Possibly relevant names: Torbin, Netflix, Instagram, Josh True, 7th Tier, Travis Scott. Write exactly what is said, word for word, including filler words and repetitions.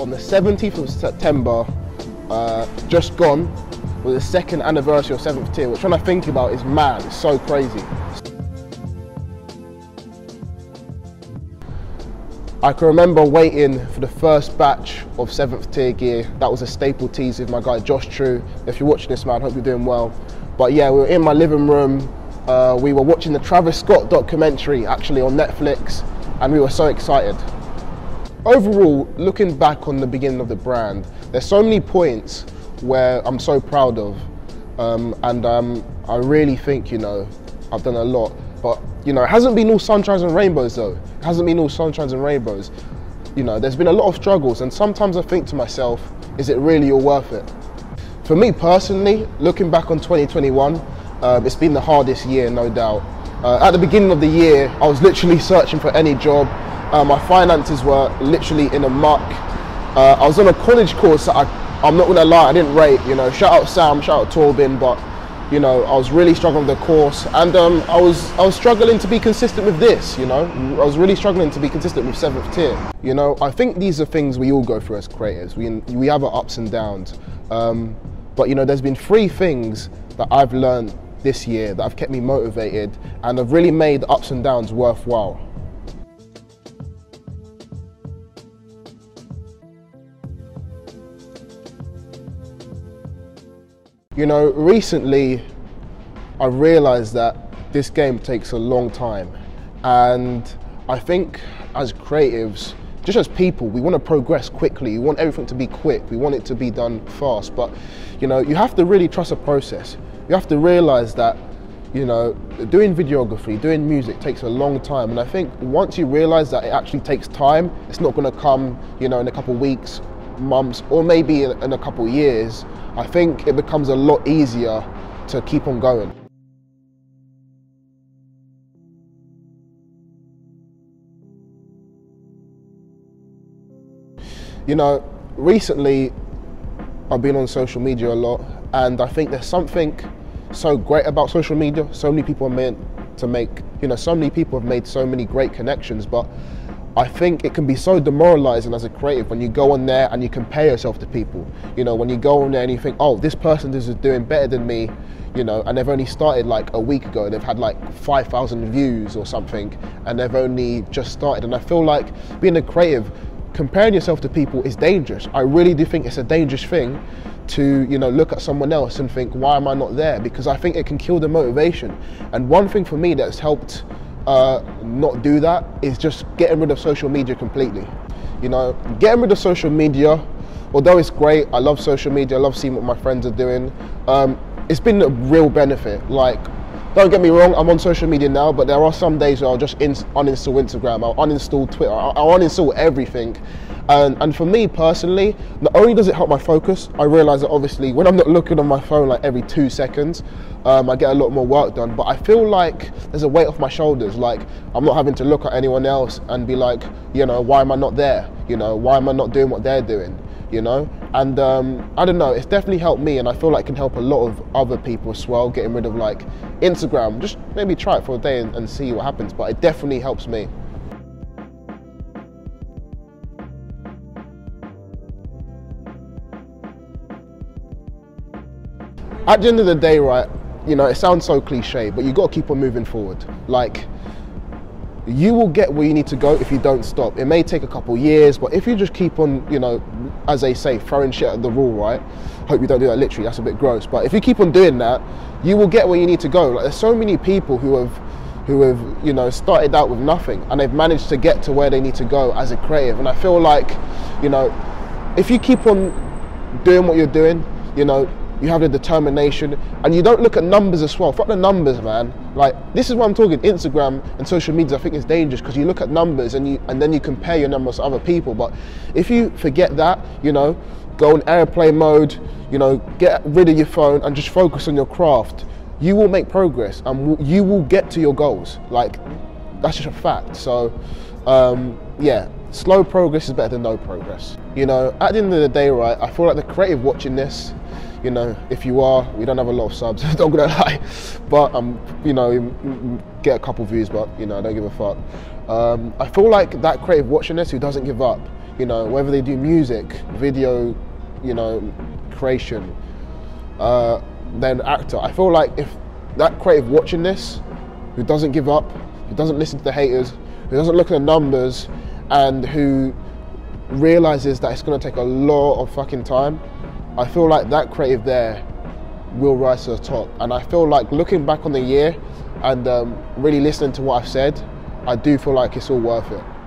on the seventeenth of September, uh, just gone, was the second anniversary of seventh tier, which when I think about is mad, it's so crazy. I can remember waiting for the first batch of seventh tier gear. That was a staple tease with my guy Josh True. If you're watching this, man, I hope you're doing well. But yeah, we were in my living room. Uh, we were watching the Travis Scott documentary, actually, on Netflix, and we were so excited. Overall, looking back on the beginning of the brand, there's so many points where I'm so proud of. Um, and um, I really think, you know, I've done a lot. But, you know, it hasn't been all sunshines and rainbows, though. It hasn't been all sunshines and rainbows. You know, there's been a lot of struggles, and sometimes I think to myself, is it really all worth it? For me personally, looking back on twenty twenty-one, um, it's been the hardest year, no doubt. Uh, at the beginning of the year, I was literally searching for any job. Uh, my finances were literally in a muck. Uh, I was on a college course that I, I'm not gonna lie, I didn't rate, you know. Shout out Sam, shout out Torbin, but you know, I was really struggling with the course, and um, I was I was struggling to be consistent with this, you know. I was really struggling to be consistent with seventh tier. You know, I think these are things we all go through as creators. We, we have our ups and downs. Um, but you know, there's been three things that I've learned this year that have kept me motivated and have really made the ups and downs worthwhile. You know, recently I realized that this game takes a long time, and I think as creatives, just as people, we want to progress quickly. We want everything to be quick. We want it to be done fast. But you know, you have to really trust a process. You have to realize that, you know, doing videography, doing music takes a long time. And I think once you realize that it actually takes time, it's not going to come, you know, in a couple of weeks, months, or maybe in a couple of years. I think it becomes a lot easier to keep on going. You know, recently I've been on social media a lot, and I think there's something so great about social media. So many people are meant to make, you know, so many people have made so many great connections, but I think it can be so demoralizing as a creative when you go on there and you compare yourself to people. You know, when you go on there and you think, oh, this person is doing better than me, you know, and they've only started like a week ago, they've had like five thousand views or something, and they've only just started. And I feel like being a creative, comparing yourself to people is dangerous. I really do think it's a dangerous thing to, you know, look at someone else and think, why am I not there? Because I think it can kill the motivation. And one thing for me that's helped Uh, not do that is just getting rid of social media completely. You know, getting rid of social media, although it's great, I love social media, I love seeing what my friends are doing, um, it's been a real benefit. Like, don't get me wrong, I'm on social media now, but there are some days where I'll just in uninstall Instagram, I'll uninstall Twitter, I'll, I'll uninstall everything. And, and for me personally, not only does it help my focus, I realise that obviously when I'm not looking on my phone like every two seconds, um, I get a lot more work done. But I feel like there's a weight off my shoulders, like I'm not having to look at anyone else and be like, you know, why am I not there? You know, why am I not doing what they're doing? You know, and um, I don't know, it's definitely helped me, and I feel like it can help a lot of other people as well, getting rid of like Instagram. Just maybe try it for a day and, and see what happens, but it definitely helps me. At the end of the day, right, you know, it sounds so cliche, but you got to keep on moving forward. Like, you will get where you need to go if you don't stop. It may take a couple years, but if you just keep on, you know, as they say, throwing shit at the wall, right? Hope you don't do that literally, that's a bit gross. But if you keep on doing that, you will get where you need to go. Like, there's so many people who have, who have, you know, started out with nothing, and they've managed to get to where they need to go as a creative. And I feel like, you know, if you keep on doing what you're doing, you know, you have the determination, and you don't look at numbers as well. Fuck the numbers, man. Like, this is what I'm talking, Instagram and social media, I think it's dangerous, because you look at numbers and you and then you compare your numbers to other people. But if you forget that, you know, go on airplane mode, you know, get rid of your phone and just focus on your craft, you will make progress and you will get to your goals. Like, that's just a fact. So um, yeah, slow progress is better than no progress. You know, at the end of the day, right, I feel like the creative watching this, you know, if you are, we don't have a lot of subs, don't gonna lie, but um, you know, get a couple views, but you know, I don't give a fuck. Um, I feel like that creative watching this who doesn't give up, you know, whether they do music, video, you know, creation, uh, then actor. I feel like if that creative watching this, who doesn't give up, who doesn't listen to the haters, who doesn't look at the numbers, and who realizes that it's going to take a lot of fucking time, I feel like that creative there will rise to the top. And I feel like looking back on the year and um, really listening to what I've said, I do feel like it's all worth it.